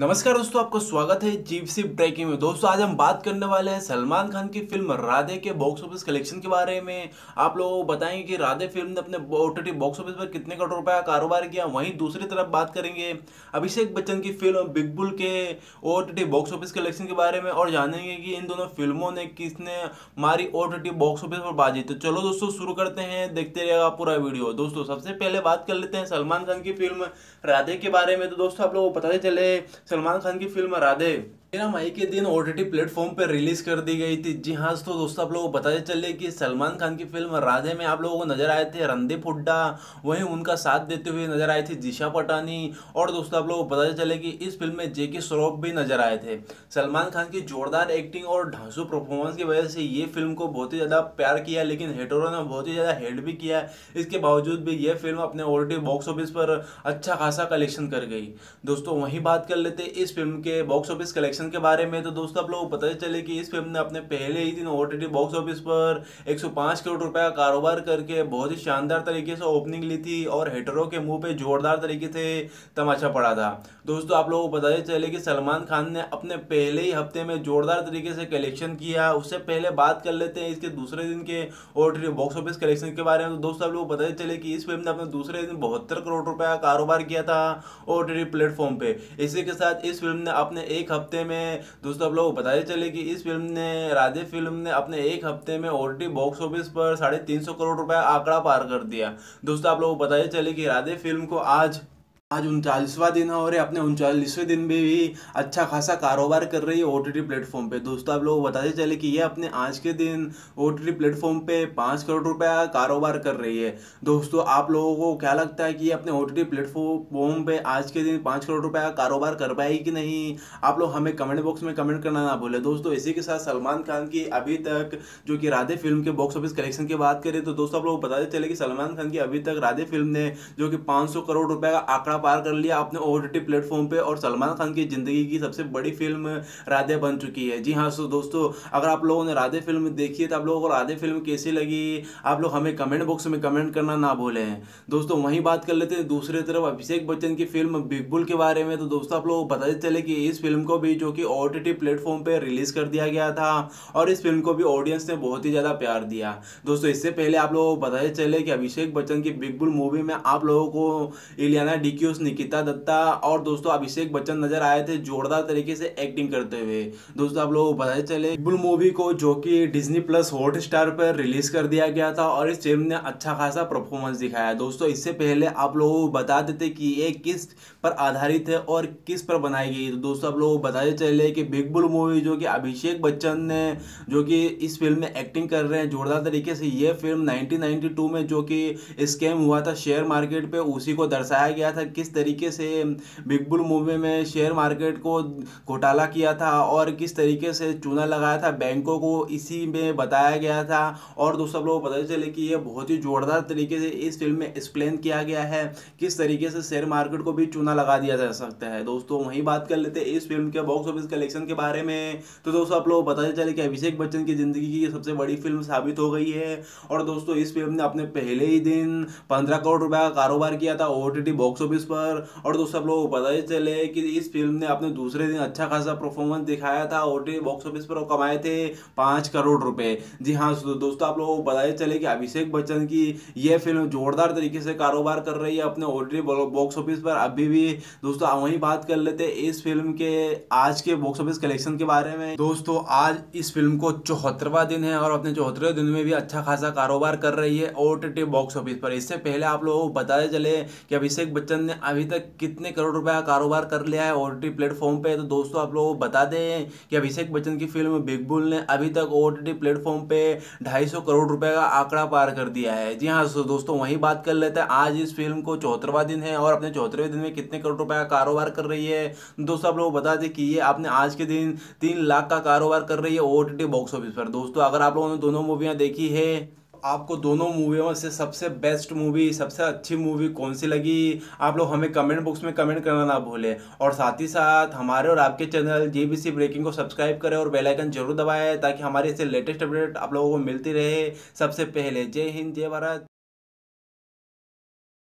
नमस्कार दोस्तों, आपका स्वागत है जीबीसी ब्रेकिंग में। दोस्तों आज हम बात करने वाले हैं सलमान खान की फिल्म राधे के बॉक्स ऑफिस कलेक्शन के बारे में। आप लोगों को बताएंगे कि राधे फिल्म ने अपने OTT बॉक्स ऑफिस पर कितने करोड़ रुपए का कारोबार किया। वहीं दूसरी तरफ बात करेंगे अभिषेक बच्चन की फिल्म बिग बुल के OTT बॉक्स ऑफिस कलेक्शन के बारे में और जानेंगे कि इन दोनों फिल्मों ने किसने मारी OTT बॉक्स ऑफिस पर बाजी। तो चलो दोस्तों शुरू करते हैं, देखते रहेगा पूरा वीडियो। दोस्तों सबसे पहले बात कर लेते हैं सलमान खान की फिल्म राधे के बारे में। तो दोस्तों आप लोगों को पता चले सलमान खान की फिल्म राधे 13 मई के दिन OTT प्लेटफॉर्म पर रिलीज कर दी गई थी। जी हाँ, तो दोस्तों आप लोगों को पता चले कि सलमान खान की फिल्म राधे में आप लोगों को नजर आए थे रणदीप हुड्डा, वहीं उनका साथ देते हुए नजर आए थे जिशा पटानी। और दोस्तों आप लोगों को पता चले कि इस फिल्म में J.K. सर्रफ भी नजर आए थे। सलमान खान की जोरदार एक्टिंग और ढांसू परफॉर्मेंस की वजह से ये फिल्म को बहुत ही ज़्यादा प्यार किया, लेकिन हेटरों ने बहुत ही ज़्यादा हेट भी किया। इसके बावजूद भी ये फिल्म अपने OTT बॉक्स ऑफिस पर अच्छा खासा कलेक्शन कर गई। दोस्तों वहीं बात कर लेते इस फिल्म के बॉक्स ऑफिस कलेक्शन के बारे में। तो दोस्तों आप लोगों को पता चले कि इस फिल्म ने अपने पहले ही दिन OTT बॉक्स ऑफिस पर 105 करोड़ रुपए का कारोबार करके बहुत ही शानदार तरीके से ओपनिंग ली थी और हेटरों के मुंह पे जोरदार तरीके से तमाचा पड़ा था। दोस्तों आप लोगों को पता चले कि सलमान खान ने अपने पहले ही हफ्ते में जोरदार तरीके से कलेक्शन किया। उससे पहले बात कर लेते हैं इसके दूसरे दिन के OTT बॉक्स ऑफिस कलेक्शन के बारे में। तो दोस्तों आप लोगों को पता चले कि इस फिल्म ने अपने दूसरे दिन 72 करोड़ रुपए का कारोबार किया था OTT प्लेटफॉर्म पे। इसी के साथ इस फिल्म ने अपने एक हफ्ते में दोस्तों आप लोग बताते चले कि इस फिल्म ने राधे फिल्म ने अपने एक हफ्ते में OTT बॉक्स ऑफिस पर 350 करोड़ रुपए आंकड़ा पार कर दिया। दोस्तों आप लोग बताते चले कि राधे फिल्म को आज 39वां दिन है और अपने 39वें दिन भी अच्छा खासा कारोबार कर रही है OTT प्लेटफॉर्म पे। दोस्तों आप लोग बताते चले कि यह अपने आज के दिन OTT प्लेटफॉर्म पे 5 करोड़ रुपया कारोबार कर रही है। दोस्तों आप लोगों को क्या लगता है कि ये अपने OTT प्लेटफॉर्म पे आज के दिन 5 करोड़ रुपया कारोबार कर पाएगी कि नहीं? आप लोग हमें कमेंट बॉक्स में कमेंट करना ना भूलें। दोस्तों इसी के साथ सलमान खान की अभी तक जो कि राधे फिल्म के बॉक्स ऑफिस कलेक्शन की बात करें तो दोस्तों आप लोग बताते चले कि सलमान खान की अभी तक राधे फिल्म ने जो कि 500 करोड़ रुपये का आंकड़ा पार कर लिया अपने OTT प्लेटफॉर्म पे और सलमान खान की जिंदगी की सबसे बड़ी फिल्म राधे बन चुकी है। जी हाँ, सो दोस्तों अगर आप लोगों ने राधे फिल्म देखी है तो आप लोगों को राधे फिल्म कैसी लगी आप लोग हमें कमेंट बॉक्स में कमेंट करना ना भूलें। दोस्तों वहीं बात कर लेते हैं दूसरी तरफ अभिषेक बच्चन की फिल्म बिग बुल के बारे में। तो दोस्तों आप लोगों को पता चले कि इस फिल्म को भी जो कि OTT प्लेटफॉर्म पर रिलीज कर दिया गया था और इस फिल्म को भी ऑडियंस ने बहुत ही ज़्यादा प्यार दिया। दोस्तों इससे पहले आप लोगों को पता चले कि अभिषेक बच्चन की बिग बुल मूवी में आप लोगों को इलियाना डीक्रूज, निकिता दत्ता और दोस्तों अभिषेक बच्चन नजर आए थे जोरदार तरीके से एक्टिंग करते हुए। दोस्तों आप लोगों को पता चले बुल मूवी को जो कि Disney+ हॉटस्टार पर रिलीज कर दिया गया था और इस फिल्म ने अच्छा खासा परफॉर्मेंस दिखाया। दोस्तों इससे पहले आप लोगों को बता देते कि ये किस पर आधारित है और किस पर बनाई गई। तो दोस्तों आप लोगों को बताते चले कि बिग बुल मूवी जो कि अभिषेक बच्चन ने जो कि इस फिल्म में एक्टिंग कर रहे हैं जोरदार तरीके से, यह फिल्म 1992 में जो कि स्कैम हुआ था शेयर मार्केट पर, उसी को दर्शाया गया था। किस तरीके से बिग बुल मूवी में शेयर मार्केट को घोटाला किया था और किस तरीके से चूना लगाया था बैंकों को, इसी में बताया गया था। और दोस्तों आप लोगों को पता चले कि यह बहुत ही जोरदार तरीके से इस फिल्म में एक्सप्लेन किया गया है किस तरीके से शेयर मार्केट को भी चूना लगा दिया जा सकता है। दोस्तों वहीं बात कर लेते हैं इस फिल्म के बॉक्स ऑफिस कलेक्शन के बारे में। तो दोस्तों आप लोगों को पता चले कि अभिषेक बच्चन की जिंदगी की सबसे बड़ी फिल्म साबित हो गई है और दोस्तों इस फिल्म ने अपने पहले ही दिन 15 करोड़ रुपये का कारोबार किया था OTT बॉक्स ऑफिस पर। और दोस्तों आप लोगों को पता ही चले कि इस फिल्म ने अपने दूसरे दिन अच्छा खासा परफॉर्मेंस दिखाया था OTT बॉक्स ऑफिस पर और कमाए थे 5 करोड़ रुपए। जी हाँ, दोस्तों आप लोगों को पता ही चले कि अभिषेक बच्चन की यह फिल्म जोरदार तरीके से कारोबार कर रही है अपने OTT बॉक्स ऑफिस पर अभी भी। दोस्तों वहीं बात कर लेते हैं इस फिल्म के आज के बॉक्स ऑफिस कलेक्शन के बारे में। दोस्तों आज इस फिल्म को 74वां दिन है और अपने 74वें दिन में भी अच्छा खासा कारोबार कर रही है OTT बॉक्स ऑफिस पर। इससे पहले आप लोगों को पता चले कि अभिषेक बच्चन ने अभी तक कितने करोड़ रुपए का कारोबार कर लिया है OTT प्लेटफॉर्म पे। तो दोस्तों आप लोगों को बता दें कि अभिषेक बच्चन की फिल्म बिग बुल ने अभी तक OTT प्लेटफॉर्म पे 250 करोड़ रुपए का आंकड़ा पार कर दिया है। जी हाँ, दोस्तों वहीं बात कर लेते हैं आज इस फिल्म को 74वां दिन है और अपने 74वें दिन में कितने करोड़ रुपए का कारोबार कर रही है। दोस्तों आप लोगों को बता दें कि ये अपने आज के दिन 3 लाख का कारोबार कर रही है OTT बॉक्स ऑफिस पर। दोस्तों अगर आप लोगों ने दोनों मूवियाँ देखी है, आपको दोनों मूवियों से सबसे बेस्ट मूवी, सबसे अच्छी मूवी कौन सी लगी आप लोग हमें कमेंट बॉक्स में कमेंट करना ना भूलें। और साथ ही साथ हमारे और आपके चैनल GBC ब्रेकिंग को सब्सक्राइब करें और बेल आइकन जरूर दबाएं ताकि हमारे इससे लेटेस्ट अपडेट आप लोगों को मिलती रहे सबसे पहले। जय हिंद, जय भारत।